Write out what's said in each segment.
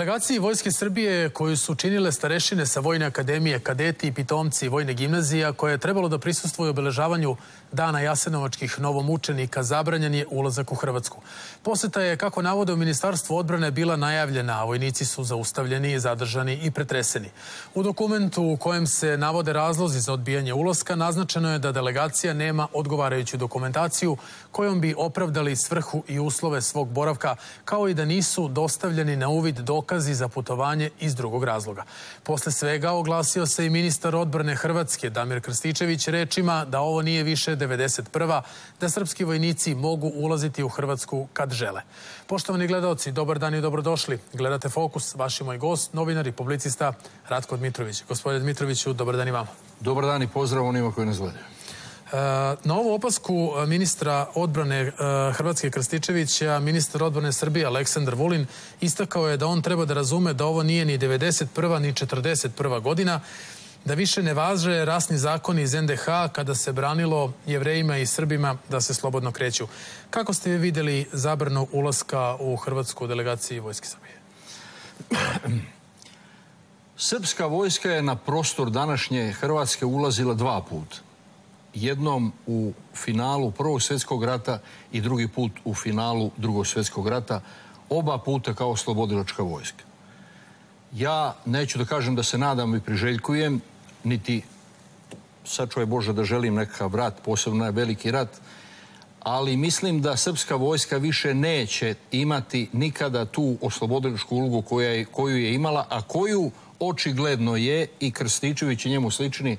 Delegaciji Vojske Srbije koju su činile starešine sa Vojne akademije, kadeti i pitomci Vojne gimnazije, koje je trebalo da prisustvuju obeležavanju Dana jasenovačkih novomučenika, zabranjen je ulazak u Hrvatsku. Poseta je, kako navode u Ministarstvu odbrane, bila najavljena, a vojnici su zaustavljeni, zadržani i pretreseni. U dokumentu u kojem se navode razlozi za odbijanje ulaska, naznačeno je da delegacija nema odgovarajuću dokumentaciju kojom bi opravdali svrhu i uslove svog boravka, kao i da nisu dostavljeni na uvid dokazi za putovanje iz drugog razloga. Posle svega oglasio se i ministar odbrane Hrvatske, Damir Krstičević, rečima da ovo nije više 1991. da srpski vojnici mogu ulaziti u Hrvatsku kad žele. Poštovani gledaoci, dobar dan i dobrodošli. Gledate Fokus, vaš i moj gost, novinar i publicista Ratko Dmitrović. Gospodine Dmitroviću, dobar dan i vama. Dobar dan i pozdrav onima koji nas gledaju. Na ovu opasku ministra odbrane Hrvatske Krstičevića, ministar odbrane Srbije Aleksandar Vulin istakao je da on treba da razume da ovo nije ni 1991. ni 1941. godina, da više ne važe rasni zakoni iz NDH kada se branilo Jevrejima i Srbima da se slobodno kreću. Kako ste vi videli zabranu ulaska u Hrvatsku delegaciji Vojske Srbije? Srpska vojska je na prostor današnje Hrvatske ulazila dva puta. Jednom u finalu Prvog svjetskog rata i drugi put u finalu Drugog svjetskog rata, oba puta kao oslobodilačka vojska. Ja neću da kažem da se nadam i priželjkujem, niti sačuvaj Bože da želim nekakav rat, posebno je veliki rat, ali mislim da srpska vojska više neće imati nikada tu oslobodilačku ulogu koju je imala, a koju očigledno je i Krstičević i njemu slični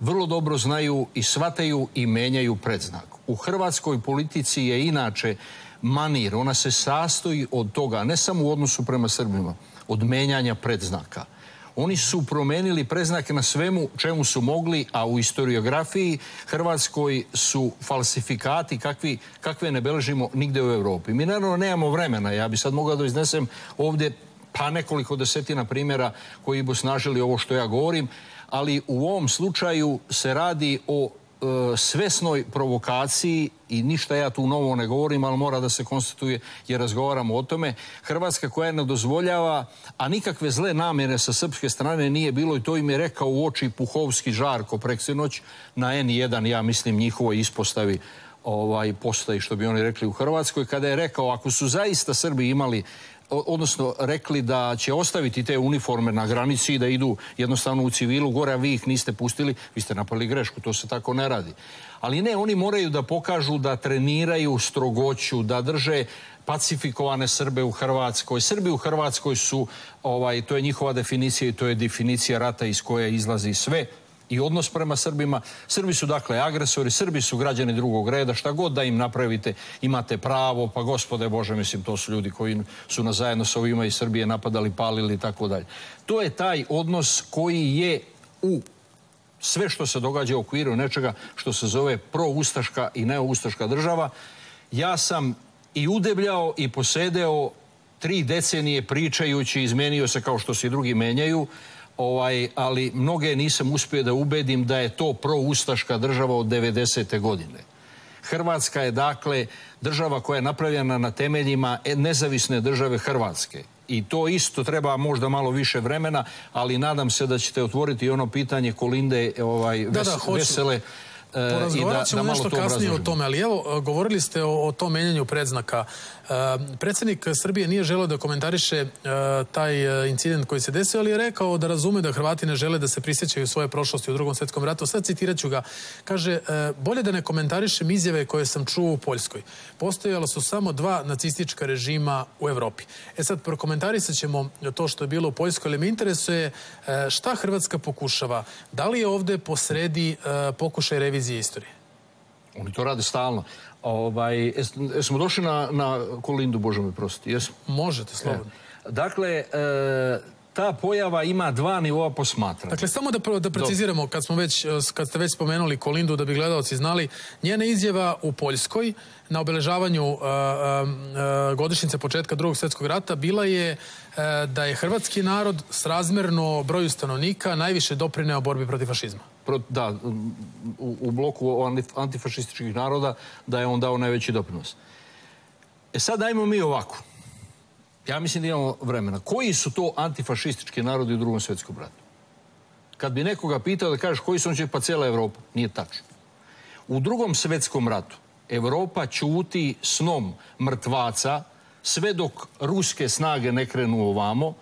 vrlo dobro znaju i shvataju i menjaju predznak. U hrvatskoj politici je inače manir, ona se sastoji od toga, ne samo u odnosu prema Srbima, od menjanja predznaka. Oni su promenili predznake na svemu čemu su mogli, a u historiografiji Hrvatskoj su falsifikati kakve ne beležimo nigde u Evropi. Mi naravno nemamo vremena, ja bi sad mogao da iznesem ovde pa nekoliko desetina primjera koji bi osnažili ovo što ja govorim, ali u ovom slučaju se radi o svesnoj provokaciji i ništa ja tu novo ne govorim, ali mora da se konstatuje jer razgovaramo o tome. Hrvatska koja ne dozvoljava, a nikakve zle namjere sa srpske strane nije bilo i to im je rekao u oči Puhovski Žarko preksinoć na N1, ja mislim njihovoj ispostavi postaji, što bi oni rekli u Hrvatskoj, kada je rekao ako su zaista Srbi imali odnosno rekli da će ostaviti te uniforme na granici i da idu jednostavno u civilu gore, a vi ih niste pustili, vi ste napravili grešku, to se tako ne radi. Ali ne, oni moraju da pokažu da treniraju strogoću, da drže pacifikovane Srbe u Hrvatskoj. Srbi u Hrvatskoj su, to je njihova definicija i to je definicija rata iz koje izlazi sve i odnos prema Srbima. Srbi su dakle agresori, Srbi su građani drugog reda, šta god da im napravite, imate pravo, pa gospode Bože, mislim, to su ljudi koji su na zajedno sa ovima iz Srbije napadali, palili i tako dalje. To je taj odnos koji je u sve što se događa u okviru nečega što se zove proustaška i neoustaška država. Ja sam i udebljao i posedeo 3 decenije pričajući, izmenio se kao što se i drugi menjaju, ali mnoge nisam uspio da ubedim da je to proustaška država od 90. godine. Hrvatska je dakle država koja je napravljena na temeljima nezavisne države Hrvatske. I to isto treba možda malo više vremena, ali nadam se da ćete otvoriti i ono pitanje Kolinde Vesele. Porazgovarat ćemo nešto kasnije o tome, ali evo, govorili ste o tom menjanju predznaka. Predsjednik Srbije nije želeo da komentariše taj incident koji se desio, ali je rekao da razume da Hrvati ne žele da se prisjećaju svoje prošlosti u Drugom svjetskom ratu. Sad citirat ću ga. Kaže, bolje da ne komentarišem izjave koje sam čuo u Poljskoj. Postojala su samo 2 nacistička režima u Evropi. E sad, prokomentarisat ćemo to što je bilo u Poljskoj, ali me interesuje šta Hrvatska pokušava. Da li je ovde posredi pokušaj revizije istorije? Oni to rade stalno. Jesmo došli na Kolindu, Bože mi prosti, jesmo? Možete, slobodno. Dakle, ta pojava ima 2 nivoa posmatranja. Dakle, samo da preciziramo, kad ste već spomenuli Kolindu, da bi gledaoci znali, njena izjava u Poljskoj na obeležavanju godišnjice početka Drugog svjetskog rata bila je da je hrvatski narod srazmerno broju stanovnika najviše doprineo borbi protiv fašizma. Da, u bloku antifašističkih naroda da je on dao najveći doprinos. E sad dajmo mi ovako. Ja mislim da imamo vremena. Koji su to antifašistički narodi u Drugom svjetskom ratu? Kad bi nekoga pitao da kažeš koji su, on će pa cijela Evropa. Nije tačno. U Drugom svjetskom ratu Evropa ćuti snom mrtvaca sve dok ruske snage ne krenu ovamo,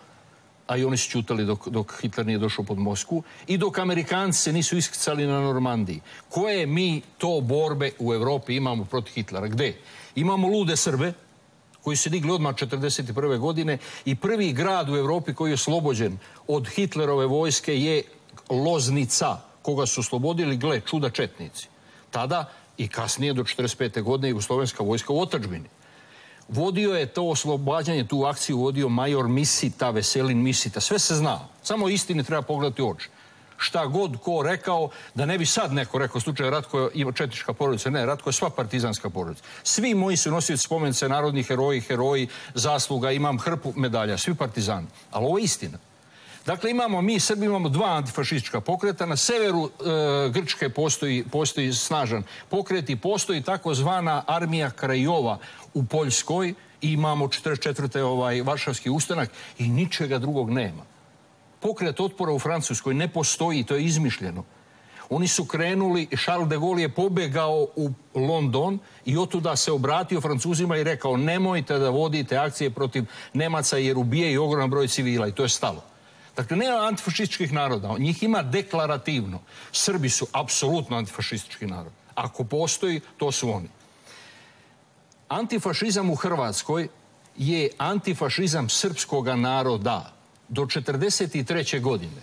a i oni su ćutali dok Hitler nije došao pod Moskvu, i dok Amerikanci se nisu iskrcali na Normandiji. Koje mi to borbe u Evropi imamo protiv Hitlera? Gde? Imamo lude Srbe, koji se digli odmah 1941. godine, i prvi grad u Evropi koji je oslobođen od Hitlerove vojske je Loznica, koga su oslobodili, gle, čuda, četnici. Tada i kasnije do 1945. godine jugoslovenska vojska u otadžbini. Vodio je to oslobađanje, tu akciju vodio major Misita, Veselin Misita. Sve se zna. Samo istini treba pogledati u oči. Šta god ko rekao, da ne bi sad neko rekao, slučaj Ratko je četnička porodica, ne, Ratko je sva partizanska porodica. Svi moji su nosili spomenice, narodni heroji, heroji, zasluga, imam hrpu medalja, svi partizani. Ali ovo je istina. Dakle, imamo mi, Srbi, imamo dva antifašistička pokreta. Na severu Grčke postoji snažan pokret i postoji takozvana armija krajova u Poljskoj i imamo 44. Varšavski ustanak i ničega drugog nema. Pokret otpora u Francuskoj ne postoji, to je izmišljeno. Oni su krenuli, Charles de Gaulle je pobegao u London i otuda se obratio Francuzima i rekao nemojte da vodite akcije protiv Nemaca jer ubijaju ogroman broj civila, i to je stalo. Dakle, nema antifašističkih naroda, njih ima deklarativno. Srbi su apsolutno antifašistički narod. Ako postoji, to su oni. Antifašizam u Hrvatskoj je antifašizam srpskog naroda do 1943. godine,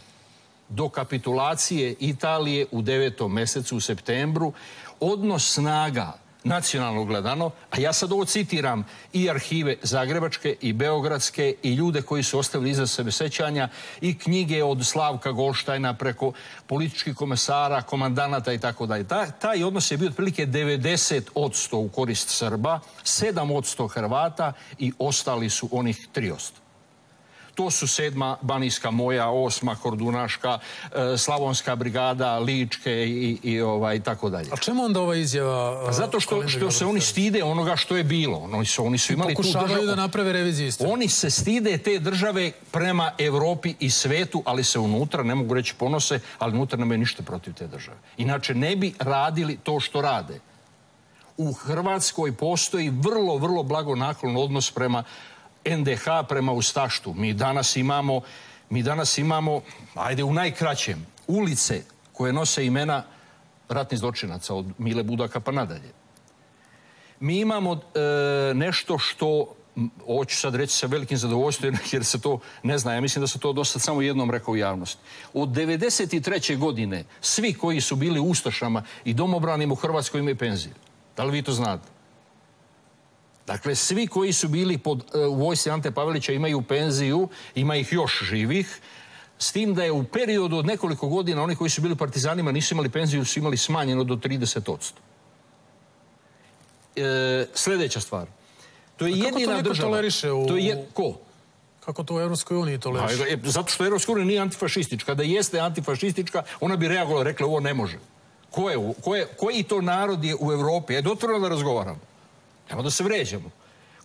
do kapitulacije Italije u 9. mesecu, u septembru, odnos snaga, nacionalno gledano, a ja sad ovo citiram i arhive zagrebačke i beogradske i ljude koji su ostavili iza sebe sećanja i knjige od Slavka Goštajna preko političkih komesara, komandanata i tako dalje. Taj odnos je bio otprilike 90% u korist Srba, 7% Hrvata i ostali su onih 3%. To su 7. Banijska moja, 8. Kordunaška, Slavonska brigada, Ličke i tako dalje. A čemu onda ova izjava? Zato što se oni stide onoga što je bilo. Oni su imali tu državu. Pokušavaju da naprave reviziju. Oni se stide te države prema Evropi i svetu, ali se unutra, ne mogu reći ponose, ali unutra nemaju ništa protiv te države. Inače, ne bi radili to što rade. U Hrvatskoj postoji vrlo, vrlo blagonaklon odnos prema NDH, prema ustaštvu. Mi danas imamo, ajde u najkraćem, ulice koje nose imena ratnih zločinaca od Mile Budaka pa nadalje. Mi imamo nešto što, ovo ću sad reći sa velikim zadovoljstvom jer se to ne zna, ja mislim da se to dosta samo jednom rekao u javnosti. Od 1993. godine svi koji su bili u ustašama i domobranima u Hrvatskoj imaju penzije. Da li vi to znate? Dakle, svi koji su bili u vojsci Ante Pavelića imaju penziju, ima ih još živih, s tim da je u periodu od nekoliko godina oni koji su bili partizanima nisu imali penziju, su imali smanjeno do 30%. Sljedeća stvar. To je jedina država. Kako to u Evropskoj uniji toleriše? Zato što Evropska unija nije antifašistička. Da jeste antifašistička, ona bi reagovala, rekla ovo ne može. Koji to narod je u Evropi? Ajde, otvoreno da razgovaramo. Nemo da se vređamo.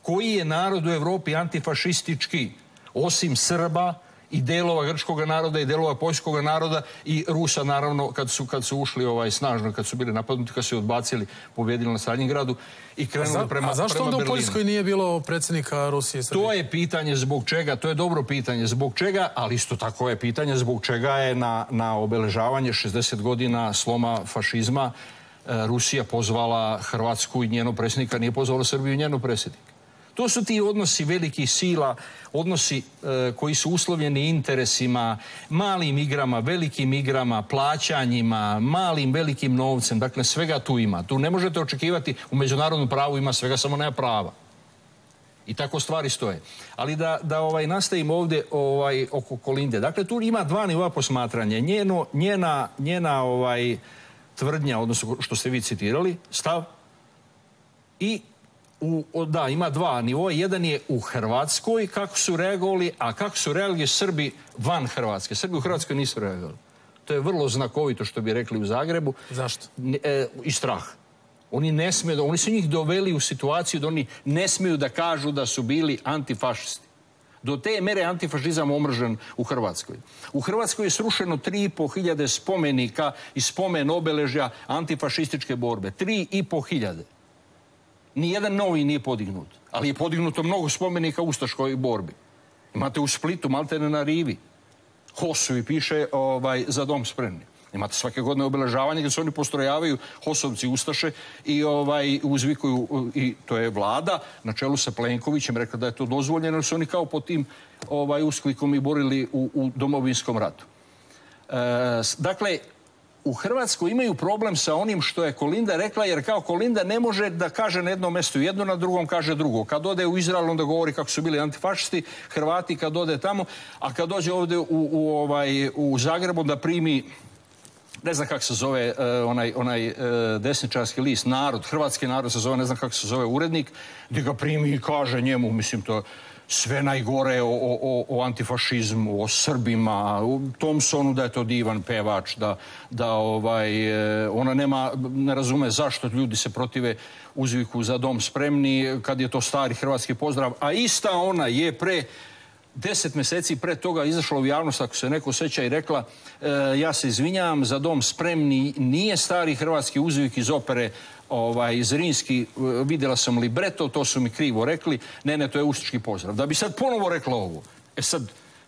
Koji je narod u Evropi antifašistički, osim Srba i delova grčkog naroda i delova poljskog naroda i Rusa, naravno, kad su ušli snažno, kad su bili napadnuti, kad su je odbacili, pobjedili na Staljingradu i krenuli prema Berlinu. A zašto onda u Poljskoj nije bilo predsjednika Rusije? To je pitanje zbog čega, to je dobro pitanje zbog čega, ali isto tako je pitanje zbog čega je na obeležavanje 60 godina sloma fašizma Rusija pozvala Hrvatsku i njenu predsjednika, nije pozvala Srbiju i njenu predsjednika. To su ti odnosi velikih sila, odnosi koji su uslovljeni interesima, malim igrama, velikim igrama, plaćanjima, malim, velikim novcem. Dakle, svega tu ima. Tu ne možete očekivati, u međunarodnom pravu ima svega, samo nema prava. I tako stvari stoje. Ali da nastavim ovdje oko Kolinde. Dakle, tu ima dva nivoa posmatranja. Njena tvrdnja, odnosno što ste vi citirali, stav. I, da, ima dva nivoa. Jedan je u Hrvatskoj, kako su reagovali, a kako su reagovali Srbi van Hrvatske. Srbi u Hrvatskoj nisu reagovali. To je vrlo znakovito što bi rekli u Zagrebu. Zašto? I strah. Oni su njih doveli u situaciju da oni ne smiju da kažu da su bili antifašisti. Do te mere antifašizam omržen u Hrvatskoj. U Hrvatskoj je srušeno 3.500 spomenika i spomen obeležja antifašističke borbe. 3.500. Nijedan novi nije podignut. Ali je podignuto mnogo spomenika ustaškoj borbi. Imate u Splitu, maltene na rivi, HOS-ovi piše za dom spremni. Imate svake godine obeležavanje gdje se oni postrojavaju, HOS-ovci ustaše, i uzvikuju, i to je vlada na čelu sa Plenkovićem rekla da je to dozvoljeno, jer su oni kao po tim usklikom i borili u domovinskom ratu. Dakle, u Hrvatskoj imaju problem sa onim što je Kolinda rekla, jer kao Kolinda ne može da kaže na jednom mjestu jedno, na drugom kaže drugo. Kad ode u Izrael, onda govori kako su bili antifašisti, Hrvati kad ode tamo, a kad dođe ovdje u Zagreb, onda primi, ne znam kako se zove onaj desničarski list, Narod, hrvatski Narod se zove, ne znam kako se zove urednik, gdje ga primi i kaže njemu, mislim, to sve najgore o antifašizmu, o Srbima, o Thompsonu, da je to divan pevač, da ona ne razume zašto ljudi se protive uzviku za dom spremni, kad je to stari hrvatski pozdrav. A ista ona je 10 mjeseci pre toga izašla u javnost, ako se neko seća, i rekla ja se izvinjavam, za dom spremni nije stari hrvatski uzvik iz opere Zrinski, vidjela sam libreto, to su mi krivo rekli, ne, to je ustaški pozdrav. Da bi sad ponovo rekla ovo. E sad,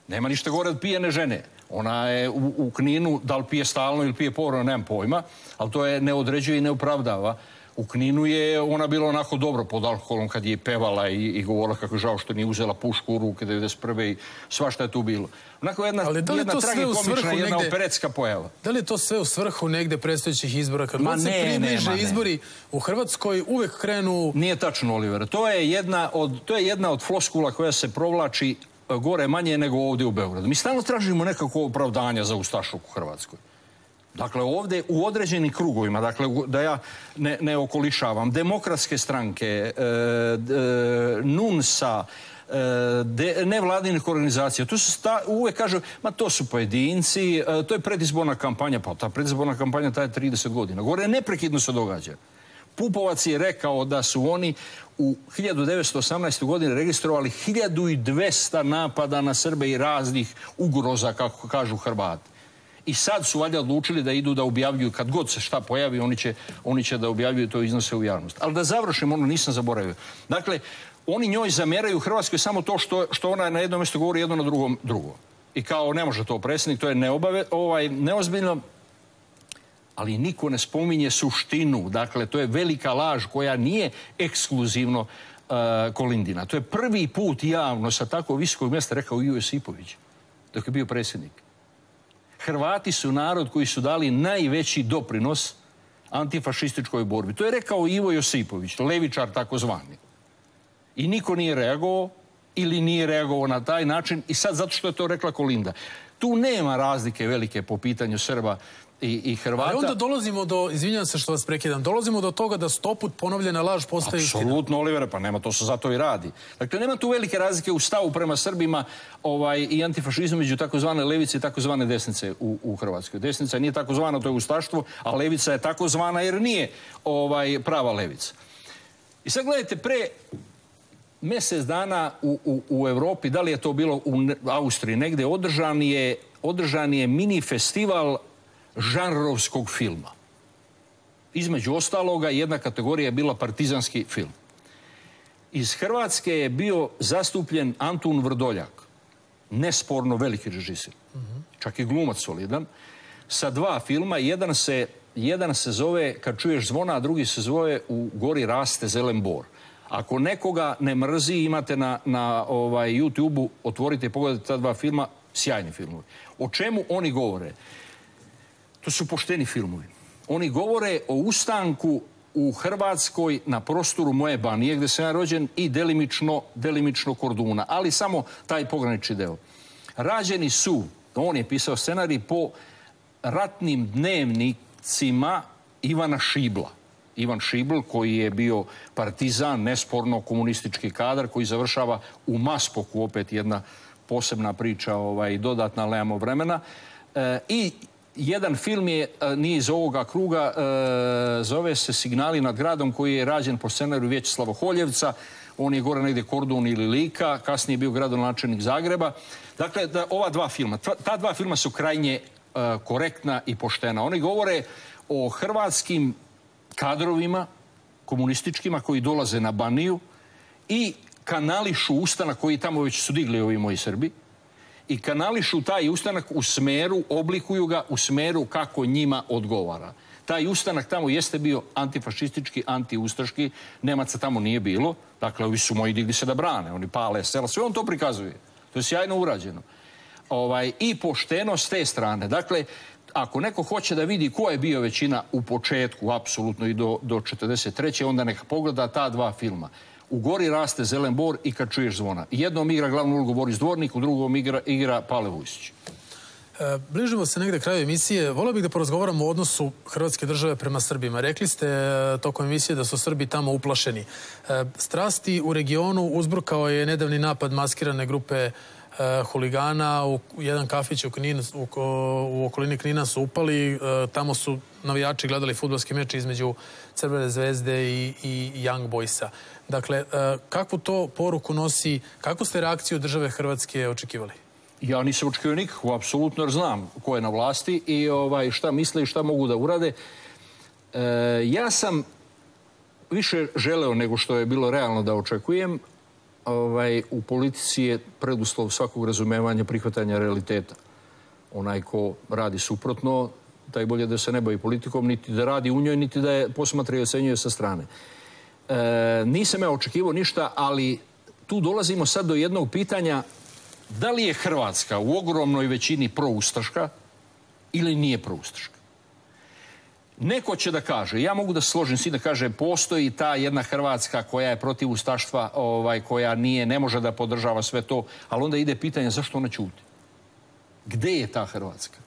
nema ništa gore od pijene žene. Ona je u Kninu, da li pije stalno ili pije povremeno, nemam pojma, ali to je ne određuje i ne opravdava. U Kninu je ona bila onako dobro pod alkoholom kad je pevala i govorila kako je žao što nije uzela pušku u ruke 1991. i svašta je tu bilo. Onako jedna tragikomična, jedna operetska pojava. Da li je to sve u svrhu negde predstojećih izbora? Kad god se približe izbori u Hrvatskoj uvek krenu... Nije tačno, Oliver. To je jedna od floskula koja se provlači gore manje nego ovdje u Beogradu. Mi stalno tražimo nekako opravdanja za ustašluk u Hrvatskoj. Dakle, ovdje u određenim krugovima, dakle, da ja ne okolišavam, demokratske stranke, NUNS-a, nevladinih organizacija, tu se uvek kažu, ma to su pojedinci, to je predizborna kampanja, pa ta predizborna kampanja traje 30 godina. Gore neprekidno se događa. Pupovac je rekao da su oni u 1918. godine registrovali 1200 napada na Srbe i raznih ugroza, kako kažu Hrvati. I sad su valjda odlučili da idu da objavljuju, kad god se šta pojavi, oni će da objavljuju to, iznose u javnost. Ali da završim, ono nisam zaboravio. Dakle, oni njoj zameraju u Hrvatskoj samo to što ona na jednom mjestu govori jedno, na drugom drugo. I kao ne može to predsjednik, to je neozbiljno, ali niko ne spominje suštinu. Dakle, to je velika laž koja nije ekskluzivno Kolindina. To je prvi put javno sa tako visokog mjesta rekao Ivo Josipović, dok je bio predsjednik. Hrvati su narod koji su dali najveći doprinos antifašističkoj borbi. To je rekao Ivo Josipović, levičar takozvani. I niko nije reagovao ili nije reagovao na taj način, i sad zato što je to rekla Kolinda. Tu nema razlike velike po pitanju Srba i Hrvata. Ali onda dolazimo do, izvinjam se što vas prekidam, dolazimo do toga da 100 puta ponovljena laž postaje istina. Apsolutno, Olivera, pa nema, to se zato i radi. Dakle, nema tu velike razlike u stavu prema Srbima i antifašizmu među takozvane levice i takozvane desnice u Hrvatskoj. Desnica nije takozvana, to je ustaštvo, a levica je takozvana jer nije prava levica. I sad gledajte, pre mjesec dana u Evropi, da li je to bilo u Austriji, negdje održan je mini festival žanrovskog filma. Između ostaloga, jedna kategorija je bila partizanski film. Iz Hrvatske je bio zastupljen Anton Vrdoljak, nesporno veliki režisir, čak i glumac solidan, sa 2 filma. Jedan se zove Kad čuješ zvona, a drugi se zove U gori raste zelen bor. Ako nekoga ne mrzi, imate na YouTube-u, otvorite i pogledajte ta 2 filma, sjajni filmovi. O čemu oni govore? To su pošteni filmovi. Oni govore o ustanku u Hrvatskoj na prostoru moje Banije, gdje sam ja rođen, i delimično Korduna, ali samo taj pogranični deo. Rađeni su, on je pisao scenarij, po ratnim dnevnicima Ivana Šibla. Ivan Šibl, koji je bio partizan, nesporno komunistički kadar, koji završava u Maspoku, opet jedna posebna priča, dodatna, ali nemamo vremena. I jedan film je, nije iz ovoga kruga, zove se Signali nad gradom, koji je rađen po scenariju Vječeslava Holjevca. on je gore negde Kordun ili Lika, kasnije je bio gradonačelnik Zagreba. Dakle, ova dva filma, ta dva filma su krajnje korektna i poštena. Oni govore o hrvatskim kadrovima, komunističkima, koji dolaze na Baniju i kanališu ustanak koji tamo već su digli ovi moji Srbi i kanališu taj ustanak u smeru, oblikuju ga u smeru kako njima odgovara. Taj ustanak tamo jeste bio antifašistički, antiustaški, Nemaca tamo nije bilo, dakle ovi su moji digli se da brane, oni pale sela, sve on to prikazuje. To je sjajno urađeno. I pošteno s te strane. Dakle, ako neko hoće da vidi ko je bio većina u početku, apsolutno i do 43. onda neka pogleda ta dva filma. U gori raste zelen bor i kad čuješ zvona. Jednom igra glavnu ulogu Boris Dvornik, u drugom igra Palevojšić. Bližimo se negde kraju emisije. Voleo bih da porazgovaramo o odnosu Hrvatske države prema Srbima. Rekli ste tokom emisije da su Srbi tamo uplašeni. Strasti u regionu uzburkao je nedavni napad maskirane grupe huligana. U jedan kafić u okolini Knina su upali. Tamo su navijači gledali fudbalski meč između Crvene zvezde i Young Boysa. Dakle, kakvu to poruku nosi, kakvu ste reakciju države Hrvatske očekivali? Ja nisam očekivao nikakvu, apsolutno, jer znam ko je na vlasti i šta misle i šta mogu da urade. Ja sam više želeo nego što je bilo realno da očekujem. U politici je preduslov svakog razumevanja prihvatanja realiteta. Onaj ko radi suprotno, taj bolje da se ne bavi politikom, niti da radi u njoj, niti da je posmatra i ocenjuje sa strane. Nisam ja očekivao ništa, ali tu dolazimo sad do jednog pitanja. Da li je Hrvatska u ogromnoj većini proustaška ili nije proustaška? Neko će da kaže, ja mogu da se složim s tim da kaže, postoji ta jedna Hrvatska koja je protiv ustaštva, koja ne može da podržava sve to, ali onda ide pitanje zašto ona ćuti? Gde je ta Hrvatska?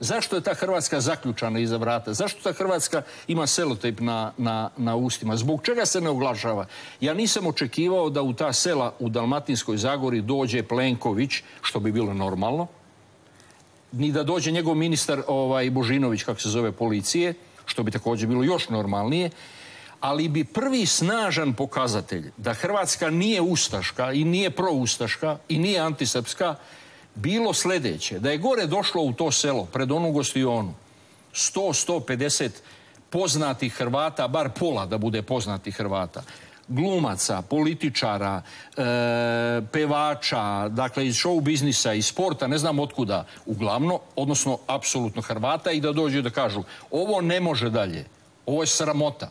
Zašto je ta Hrvatska zaključana iza vrata? Zašto ta Hrvatska ima selotejp na ustima? Zbog čega se ne oglašava? Ja nisam očekivao da u ta sela u Dalmatinskoj Zagori dođe Plenković, što bi bilo normalno, ni da dođe njegov ministar Božinović, kako se zove, policije, što bi također bilo još normalnije, ali bi prvi snažan pokazatelj da Hrvatska nije ustaška i nije proustaška i nije antisrpska bilo sljedeće, da je gore došlo u to selo, pred onu gostionu, 100-150 poznatih Hrvata, bar pola da bude poznatih Hrvata, glumaca, političara, pevača, dakle iz show biznisa, iz sporta, ne znam otkuda, uglavnom, odnosno apsolutno Hrvata, i da dođu da kažu ovo ne može dalje, ovo je sramota.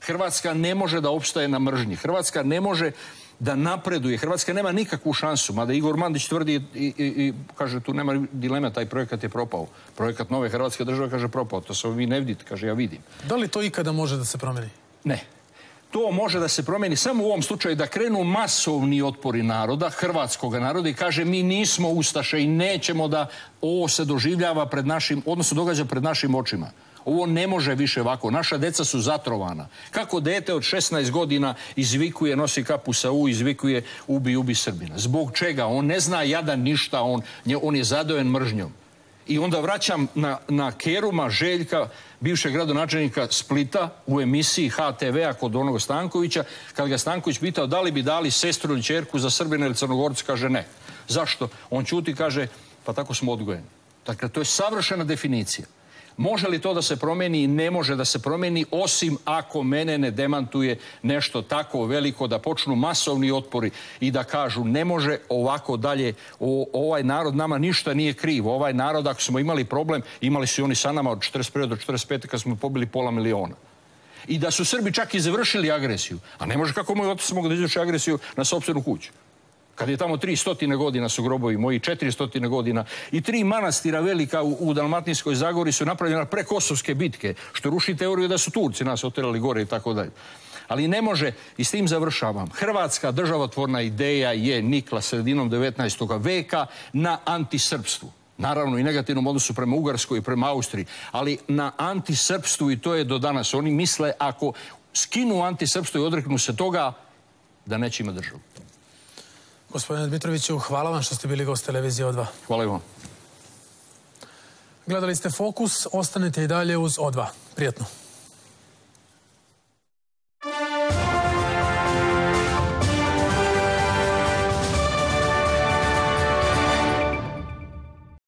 Hrvatska ne može da opstaje na mržnji, Hrvatska ne može da napreduje. Hrvatska nema nikakvu šansu, mada Igor Mandić tvrdi i kaže, tu nema dilema, taj projekat je propao. Projekat nove Hrvatske države, kaže, propao. To se vi ne vidite, kaže, ja vidim. Da li to ikada može da se promeni? Ne. To može da se promeni samo u ovom slučaju da krenu masovni otpori naroda, hrvatskog naroda, i kaže mi nismo ustaše i nećemo da ovo se doživljava pred našim, odnosno događa pred našim očima. Ovo ne može više ovako. Naša deca su zatrovana. Kako dete od 16 godina izvikuje, nosi kapu sa U, izvikuje ubi, ubi Srbina. Zbog čega? On ne zna jadan ništa, on je zadojen mržnjom. I onda vraćam na Keruma Željka, bivšeg gradonačelnika Splita, u emisiji HTV-a kod onog Stankovića, kad ga Stanković pitao da li bi dali sestru ili ćerku za Srbina ili Crnogorca, kaže ne. Zašto? On ćuti, kaže, pa tako smo odgojeni. Dakle, to je savršena definicija. Može li to da se promeni? I ne može da se promeni, osim ako mene ne demantuje nešto tako veliko da počnu masovni otpori i da kažu ne može ovako dalje, ovaj narod nama ništa nije kriv, ovaj narod ako smo imali problem, imali su i oni sa nama od 41. do 45. kad smo pobili pola miliona. I da su Srbi čak i završili agresiju, a ne može kako moj otac mogu da izvrši agresiju na sopstvenu kuću. Kad je tamo 300 godina su grobovi moji, 400 godina, i 3 manastira velika u Dalmatinskoj Zagori su napravljena pre Kosovske bitke, što ruši teoriju da su Turci nas oterali gore i tako dalje. Ali ne može, i s tim završavam, Hrvatska državotvorna ideja je nikla sredinom 19. veka na antisrpstvu. Naravno i negativnom odnosu prema Ugarskoj i prema Austriji, ali na antisrpstvu, i to je do danas. Oni misle ako skinu antisrpstvo i odreknu se toga, da neće imati državu. Gospodine Dmitroviću, hvala vam što ste bili gost Televizije O2. Hvala i vam. Gledali ste Fokus, ostanite i dalje uz O2. Prijatno.